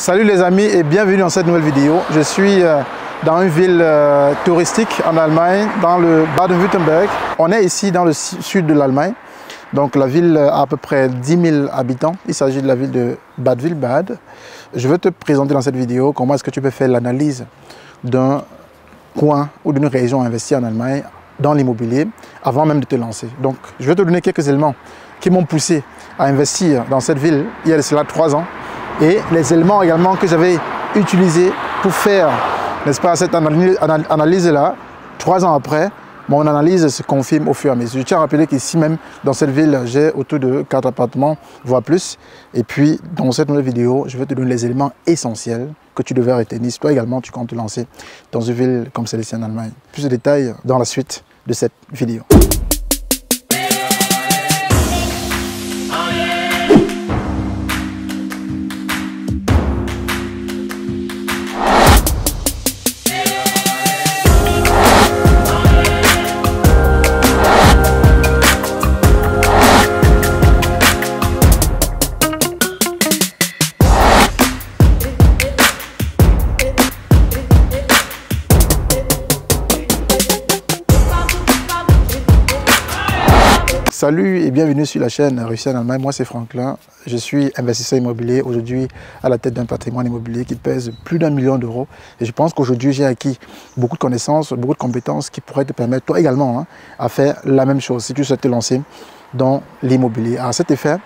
Salut les amis et bienvenue dans cette nouvelle vidéo. Je suis dans une ville touristique en Allemagne, dans le Baden-Württemberg. On est ici dans le sud de l'Allemagne. Donc la ville a à peu près 10 000 habitants. Il s'agit de la ville de Bad Wildbad. Je vais te présenter dans cette vidéo comment est-ce que tu peux faire l'analyse d'un coin ou d'une région investie en Allemagne dans l'immobilier avant même de te lancer. Donc je vais te donner quelques éléments qui m'ont poussé à investir dans cette ville il y a cela 3 ans et les éléments également que j'avais utilisés pour faire, n'est-ce pas, cette analyse-là. 3 ans après, mon analyse se confirme au fur et à mesure. Je tiens à rappeler qu'ici même, dans cette ville, j'ai autour de 4 appartements, voire plus. Et puis, dans cette nouvelle vidéo, je vais te donner les éléments essentiels que tu devais retenir. Toi également, tu comptes te lancer dans une ville comme celle-ci en Allemagne. Plus de détails dans la suite de cette vidéo. Salut et bienvenue sur la chaîne Réussir en Allemagne. Moi c'est Franklin, je suis investisseur immobilier aujourd'hui à la tête d'un patrimoine immobilier qui pèse plus d'1 million d'euros. Et je pense qu'aujourd'hui j'ai acquis beaucoup de connaissances, beaucoup de compétences qui pourraient te permettre toi également à faire la même chose si tu souhaites te lancer dans l'immobilier. À cet effet,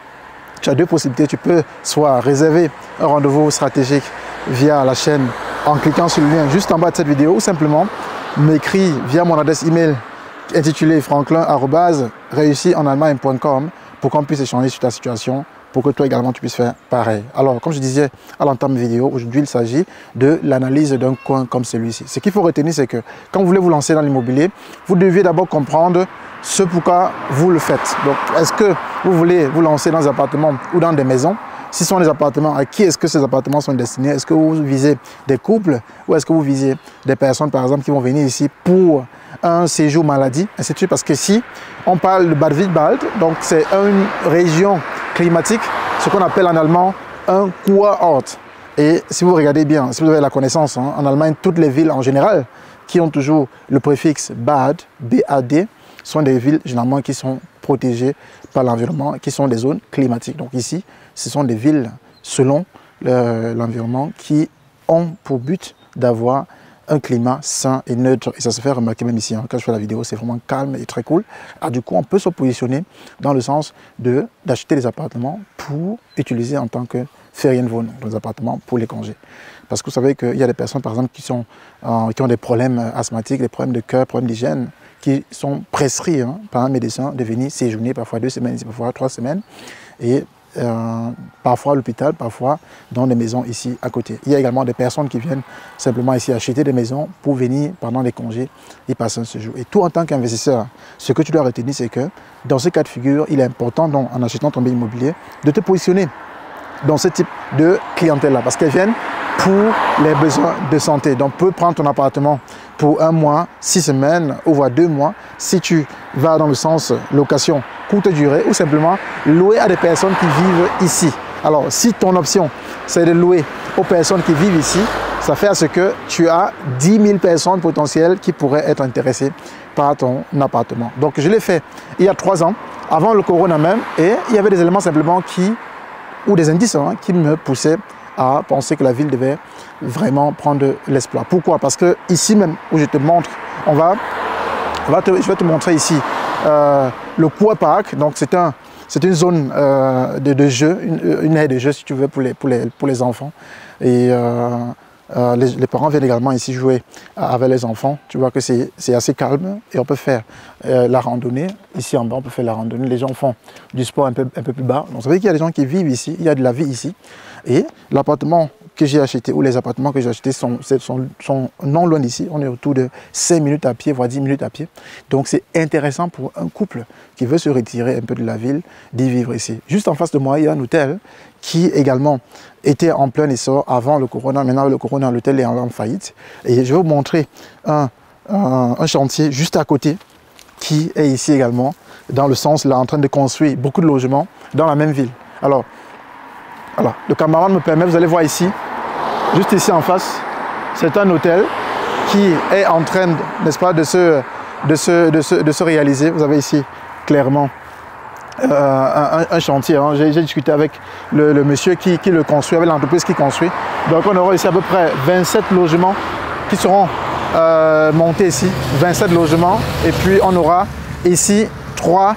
tu as deux possibilités. Tu peux soit réserver un rendez-vous stratégique via la chaîne en cliquant sur le lien juste en bas de cette vidéo ou simplement m'écrire via mon adresse email intitulé franklin@réussirenallemagne.com pour qu'on puisse échanger sur ta situation, pour que toi également tu puisses faire pareil. Alors comme je disais à l'entame vidéo, aujourd'hui il s'agit de l'analyse d'un coin comme celui-ci. Ce qu'il faut retenir, c'est que quand vous voulez vous lancer dans l'immobilier, vous deviez d'abord comprendre ce pourquoi vous le faites. Donc est-ce que vous voulez vous lancer dans des appartements ou dans des maisons? Si ce sont des appartements, à qui est-ce que ces appartements sont destinés? Est-ce que vous visez des couples ou est-ce que vous visez des personnes, par exemple, qui vont venir ici pour un séjour maladie, ainsi de suite? Parce que si on parle de Bad Wildbad, donc c'est une région climatique, ce qu'on appelle en allemand un Kurort. Et si vous regardez bien, si vous avez la connaissance, en Allemagne, toutes les villes en général qui ont toujours le préfixe Bad, B-A-D, sont des villes généralement qui sont protégées par l'environnement, qui sont des zones climatiques. Donc ici, ce sont des villes, selon l'environnement, qui ont pour but d'avoir un climat sain et neutre. Et ça se fait remarquer même ici. Quand je fais la vidéo, c'est vraiment calme et très cool. Ah, du coup, on peut se positionner dans le sens d'acheter des appartements pour utiliser en tant que Ferienwohn, dans les appartements pour les congés. Parce que vous savez qu'il y a des personnes, par exemple, qui ont des problèmes asthmatiques, des problèmes de cœur, des problèmes d'hygiène, qui sont prescrits par un médecin de venir séjourner parfois 2 semaines, parfois 3 semaines. Et parfois à l'hôpital, parfois dans des maisons ici à côté. Il y a également des personnes qui viennent simplement ici acheter des maisons pour venir pendant les congés et passer un séjour. Et toi en tant qu'investisseur, ce que tu dois retenir, c'est que dans ce cas de figure, il est important en achetant ton bien immobilier de te positionner dans ce type de clientèle-là parce qu'elles viennent pour les besoins de santé. Donc, tu peux prendre ton appartement pour 1 mois, 6 semaines ou voire 2 mois si tu vas dans le sens location courte durée ou simplement louer à des personnes qui vivent ici. Alors, si ton option, c'est de louer aux personnes qui vivent ici, ça fait à ce que tu as 10 000 personnes potentielles qui pourraient être intéressées par ton appartement. Donc, je l'ai fait il y a 3 ans, avant le corona même, et il y avait des éléments simplement ou des indices qui me poussaient à penser que la ville devait vraiment prendre l'espoir. Pourquoi? Parce que ici même où je te montre, je vais te montrer ici le Kurpark. Donc c'est une zone de jeu, une aire de jeu si tu veux pour les enfants. Et les parents viennent également ici jouer avec les enfants. Tu vois que c'est assez calme et on peut faire la randonnée. Ici en bas, on peut faire la randonnée. Les gens font du sport un peu plus bas. Donc, vous savez qu'il y a des gens qui vivent ici, il y a de la vie ici. Et l'appartement que j'ai acheté ou les appartements que j'ai achetés sont non loin d'ici. On est autour de 5 minutes à pied, voire 10 minutes à pied. Donc c'est intéressant pour un couple qui veut se retirer un peu de la ville, d'y vivre ici. Juste en face de moi, il y a un hôtel qui également était en plein essor avant le corona. Maintenant, le corona, l'hôtel est en faillite. Et je vais vous montrer un chantier juste à côté qui est ici également, dans le sens là, en train de construire beaucoup de logements dans la même ville. Alors, le camarade me permet, vous allez voir ici, juste ici en face, c'est un hôtel qui est en train, n'est-ce pas, de se réaliser. Vous avez ici clairement un chantier. Hein. J'ai discuté avec le monsieur qui le construit, avec l'entreprise qui construit. Donc on aura ici à peu près 27 logements qui seront montés ici, 27 logements. Et puis on aura ici 3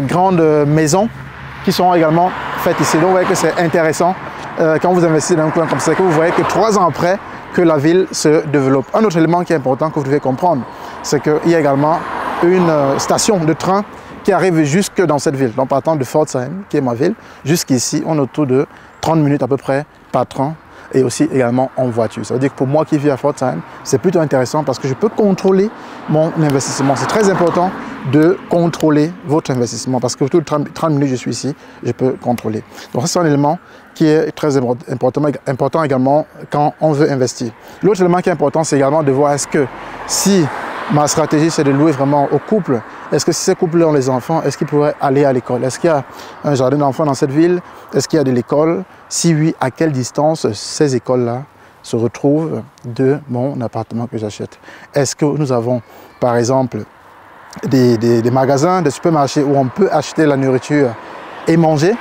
grandes maisons qui seront également faites ici. Donc vous voyez que c'est intéressant quand vous investissez dans un coin comme ça, que vous voyez que 3 ans après que la ville se développe. Un autre élément qui est important que vous devez comprendre, c'est qu'il y a également une station de train qui arrive jusque dans cette ville. Donc partant de Pforzheim, qui est ma ville, jusqu'ici, on est autour de 30 minutes à peu près par train et aussi également en voiture. Ça veut dire que pour moi qui vis à Pforzheim, c'est plutôt intéressant parce que je peux contrôler mon investissement. C'est très important de contrôler votre investissement parce que autour de 30 minutes, je suis ici, je peux contrôler. Donc ça, c'est un élément qui est très important également quand on veut investir. L'autre élément qui est important, c'est également de voir est-ce que si ma stratégie, c'est de louer vraiment aux couples. Est-ce que si ces couples ont les enfants, est-ce qu'ils pourraient aller à l'école? Est-ce qu'il y a un jardin d'enfants dans cette ville? Est-ce qu'il y a de l'école? Si oui, à quelle distance ces écoles-là se retrouvent de mon appartement que j'achète? Est-ce que nous avons, par exemple, des magasins, des supermarchés où on peut acheter la nourriture et manger?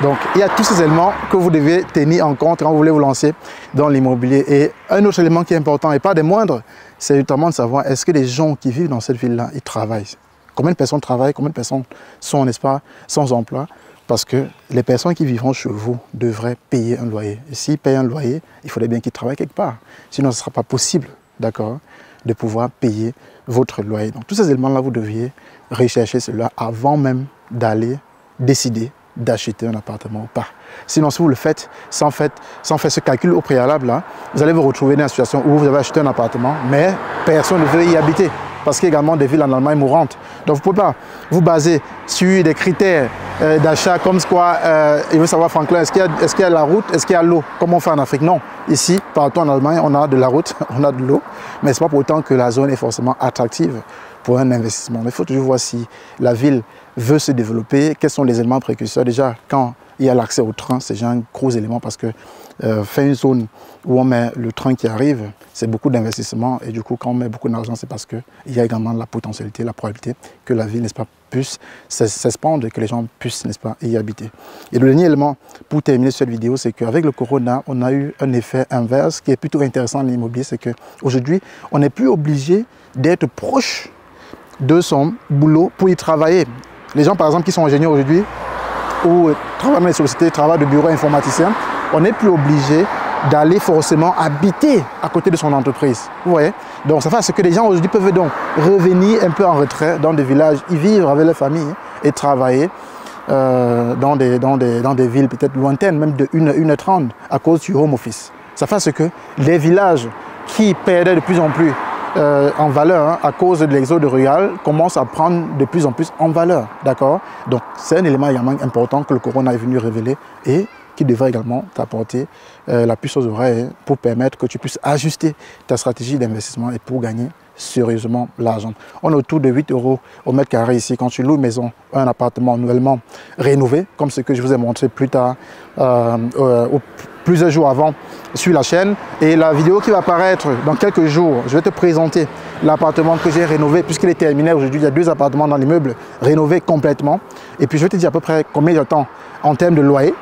Donc, il y a tous ces éléments que vous devez tenir en compte quand vous voulez vous lancer dans l'immobilier. Et un autre élément qui est important, et pas des moindres, c'est notamment de savoir est-ce que les gens qui vivent dans cette ville-là, ils travaillent? Combien de personnes travaillent? Combien de personnes sont, n'est-ce pas, sans emploi? Parce que les personnes qui vivront chez vous devraient payer un loyer. Et s'ils payent un loyer, il faudrait bien qu'ils travaillent quelque part. Sinon, ce ne sera pas possible, d'accord, de pouvoir payer votre loyer. Donc, tous ces éléments-là, vous deviez rechercher cela avant même d'aller décider d'acheter un appartement ou pas. Sinon, si vous le faites sans faire ce calcul au préalable, là, vous allez vous retrouver dans une situation où vous avez acheté un appartement, mais personne ne veut y habiter parce qu'il y a également des villes en Allemagne mourantes. Donc, vous ne pouvez pas vous baser sur des critères d'achat comme quoi il veut savoir, Franklin, est-ce qu'il y a la route, est-ce qu'il y a l'eau, comme on fait en Afrique. Non, ici, partout en Allemagne, on a de la route, on a de l'eau, mais ce n'est pas pour autant que la zone est forcément attractive pour un investissement. Il faut toujours voir si la ville veut se développer, quels sont les éléments précurseurs. Déjà, quand il y a l'accès au train, c'est déjà un gros élément parce que faire une zone où on met le train qui arrive, c'est beaucoup d'investissement et du coup, quand on met beaucoup d'argent, c'est parce qu'il y a également la potentialité, la probabilité que la ville, n'est-ce pas, puisse s'expandre et que les gens puissent, n'est-ce pas, y habiter. Et le dernier élément pour terminer cette vidéo, c'est qu'avec le corona, on a eu un effet inverse qui est plutôt intéressant dans l'immobilier, c'est qu'aujourd'hui, on n'est plus obligé d'être proche de son boulot pour y travailler. Les gens, par exemple, qui sont ingénieurs aujourd'hui ou travaillent dans les sociétés, travaillent de bureau informaticien, on n'est plus obligé d'aller forcément habiter à côté de son entreprise. Vous voyez? Donc, ça fait ce que les gens aujourd'hui peuvent donc revenir un peu en retrait dans des villages, y vivre avec leur famille et travailler dans des villes peut-être lointaines, même de 1h30 à cause du home office. Ça fait ce que les villages qui perdaient de plus en plus en valeur, hein, à cause de l'exode rural, commence à prendre de plus en plus en valeur, d'accord? Donc, c'est un élément également important que le corona est venu révéler et qui devrait également t'apporter la puce aux oreilles pour permettre que tu puisses ajuster ta stratégie d'investissement et pour gagner sérieusement l'argent. On est autour de 8 € au mètre carré ici. Quand tu loues une maison, un appartement nouvellement rénové, comme ce que je vous ai montré plus tard, plusieurs jours avant sur la chaîne, et la vidéo qui va apparaître dans quelques jours, je vais te présenter l'appartement que j'ai rénové puisqu'il est terminé aujourd'hui. Il y a 2 appartements dans l'immeuble rénovés complètement, et puis je vais te dire à peu près combien de temps en termes de loyer,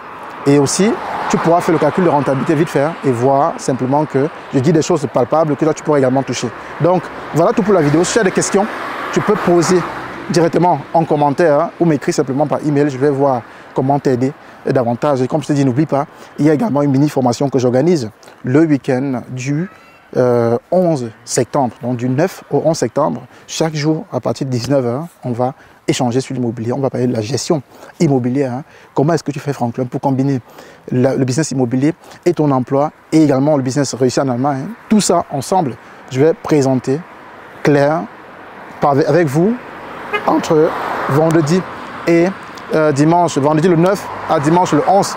et aussi tu pourras faire le calcul de rentabilité vite faire et voir simplement que je dis des choses palpables que toi tu pourras également toucher. Donc voilà tout pour la vidéo. Si tu as des questions, tu peux poser directement en commentaire, hein, ou m'écrire simplement par email. Je vais voir comment t'aider davantage. Et comme je te dis, n'oublie pas, il y a également une mini formation que j'organise le week-end du 11 septembre. Donc du 9 au 11 septembre, chaque jour à partir de 19 h, on va échanger sur l'immobilier. On va parler de la gestion immobilière. Hein. Comment est-ce que tu fais, Franklin, pour combiner le business immobilier et ton emploi, et également le business réussi en Allemagne. Hein. Tout ça ensemble, je vais présenter clair avec vous entre vendredi et dimanche, vendredi le 9 à dimanche le 11,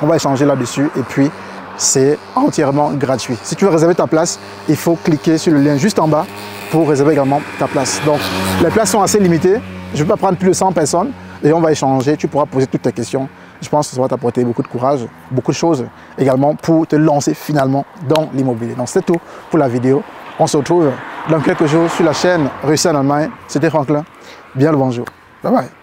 on va échanger là-dessus et puis c'est entièrement gratuit. Si tu veux réserver ta place, il faut cliquer sur le lien juste en bas pour réserver également ta place. Donc les places sont assez limitées, je ne vais pas prendre plus de 100 personnes et on va échanger, tu pourras poser toutes tes questions je pense que ça va t'apporter beaucoup de courage, beaucoup de choses également pour te lancer finalement dans l'immobilier. Donc c'est tout pour la vidéo. On se retrouve dans quelques jours sur la chaîne Réussir en Allemagne. C'était Franklin. Bien le bonjour. Bye bye.